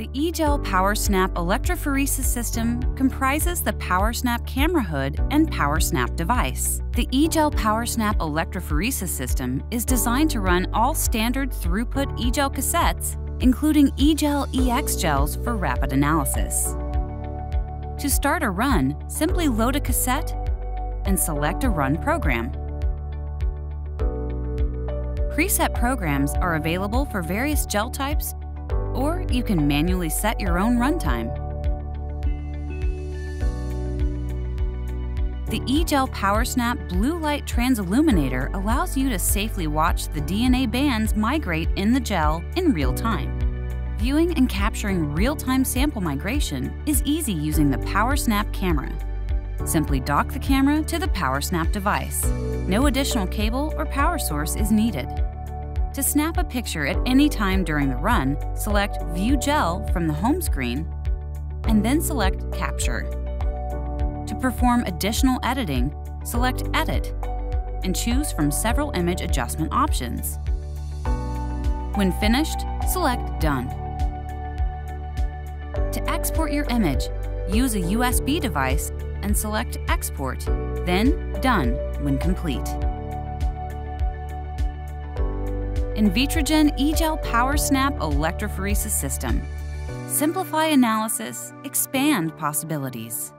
The E-Gel PowerSnap electrophoresis system comprises the PowerSnap camera hood and PowerSnap device. The E-Gel PowerSnap electrophoresis system is designed to run all standard throughput E-Gel cassettes, including E-Gel EX gels for rapid analysis. To start a run, simply load a cassette and select a run program. Preset programs are available for various gel types, or you can manually set your own runtime. The E-Gel PowerSnap Blue Light Transilluminator allows you to safely watch the DNA bands migrate in the gel in real time. Viewing and capturing real-time sample migration is easy using the PowerSnap camera. Simply dock the camera to the PowerSnap device. No additional cable or power source is needed. To snap a picture at any time during the run, select View Gel from the home screen and then select Capture. To perform additional editing, select Edit and choose from several image adjustment options. When finished, select Done. To export your image, use a USB device and select Export, then Done when complete. Invitrogen E-Gel PowerSnap electrophoresis system. Simplify analysis, expand possibilities.